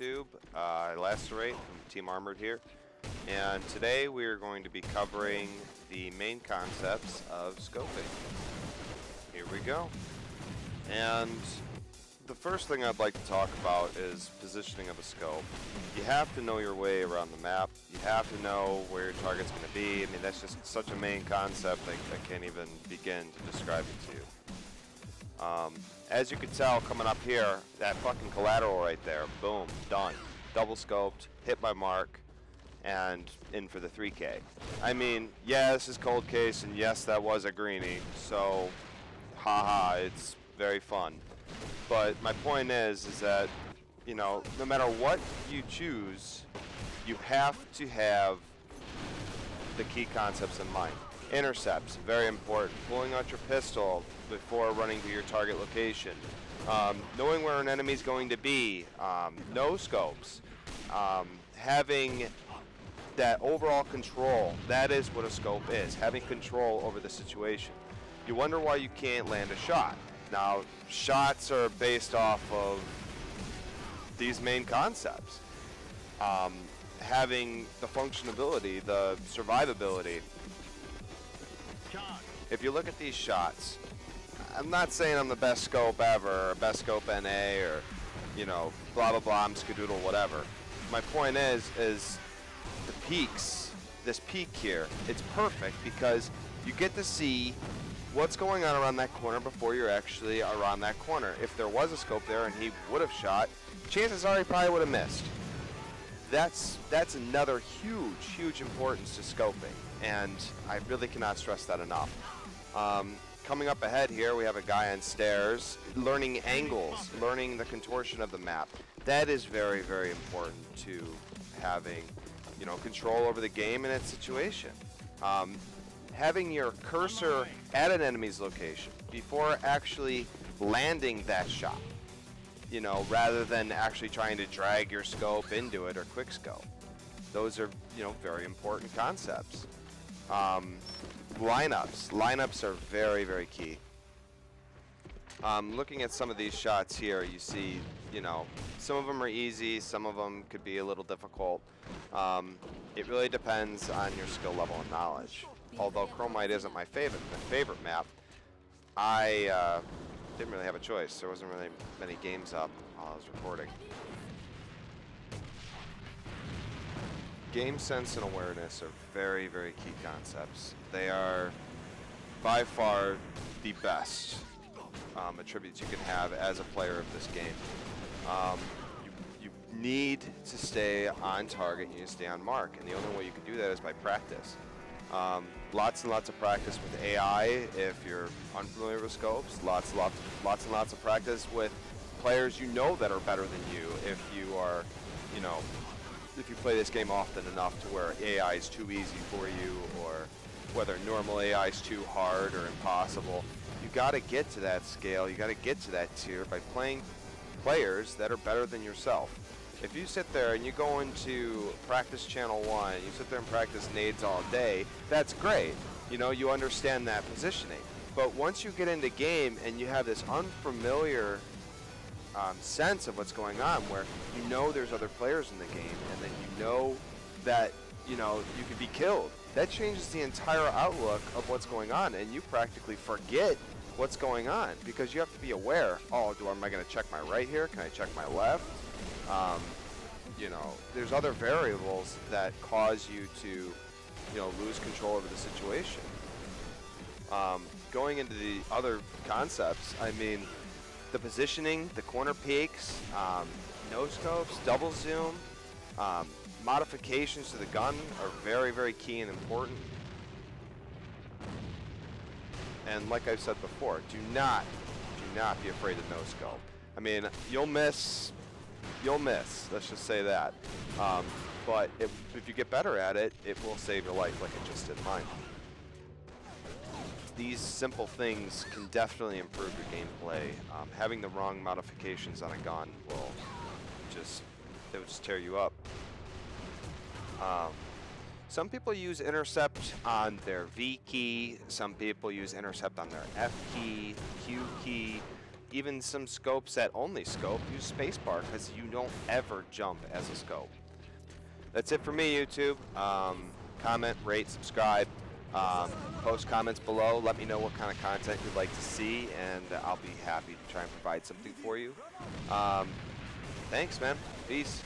YouTube, Lacerate from Team Armored here, and today we are going to be covering the main concepts of scoping. Here we go. And the first thing I'd like to talk about is positioning of a scope. You have to know your way around the map. You have to know where your target's going to be. I mean, that's just such a main concept I can't even begin to describe it to you. As you can tell, coming up here, that fucking collateral right there, boom, done. Double scoped, hit my mark, and in for the 3K. I mean, yeah, this is cold case, and yes, that was a greenie, so, haha, it's very fun. But my point is that, you know, no matter what you choose, you have to have the key concepts in mind. Intercepts, very important. Pulling out your pistol before running to your target location. Knowing where an enemy's going to be. No scopes. Having that overall control. That is what a scope is. Having control over the situation. You wonder why you can't land a shot. Now, shots are based off of these main concepts. Having the functionability, the survivability. If you look at these shots, I'm not saying I'm the best scope ever, or best scope NA, or, you know, blah, blah, blah, I'm skadoodle, whatever. My point is the peaks, this peak here, it's perfect because you get to see what's going on around that corner before you're actually around that corner. If there was a scope there and he would have shot, chances are he probably would have missed. That's another huge, huge importance to scoping, and I really cannot stress that enough. Coming up ahead here, we have a guy on stairs, learning angles, learning the contortion of the map. That is very, very important to having, you know, control over the game and its situation. Having your cursor at an enemy's location before actually landing that shot. You know, rather than actually trying to drag your scope into it or quick scope. Those are, you know, very important concepts. Lineups. Lineups are very, very key. Looking at some of these shots here, you see, you know, some of them are easy, some of them could be a little difficult. It really depends on your skill level and knowledge. Although Chromite isn't my favorite map, I didn't really have a choice. There wasn't really many games up while I was recording. Game sense and awareness are very, very key concepts. They are by far the best attributes you can have as a player of this game. You need to stay on target, you need to stay on mark, and the only way you can do that is by practice. Lots and lots of practice with AI if you're unfamiliar with scopes. Lots and lots of practice with players you know that are better than you. If you are, you know, if you play this game often enough to where AI is too easy for you, or whether normal AI is too hard or impossible, you got to get to that scale. You got to get to that tier by playing players that are better than yourself. If you sit there and you go into practice channel 1, you sit there and practice nades all day, that's great. You know, you understand that positioning. But once you get into game and you have this unfamiliar sense of what's going on, where you know there's other players in the game, and then you know that, you know, you could be killed, that changes the entire outlook of what's going on, and you practically forget what's going on because you have to be aware. Oh, am I going to check my right here? Can I check my left? You know, there's other variables that cause you to, you know, lose control over the situation. Going into the other concepts, I mean, the positioning, the corner peaks, no scopes, double zoom, modifications to the gun are very, very key and important. And like I've said before, do not be afraid of no scope. I mean, you'll miss. You'll miss, let's just say that. But if you get better at it, it will save your life like it just did mine. These simple things can definitely improve your gameplay. Having the wrong modifications on a gun will just, it will just tear you up. Some people use intercept on their V key. Some people use intercept on their F key, Q key. Even some scopes that only scope use spacebar because you don't ever jump as a scope. That's it for me, YouTube. Comment, rate, subscribe. Post comments below. Let me know what kind of content you'd like to see, and I'll be happy to try and provide something for you. Thanks, man. Peace.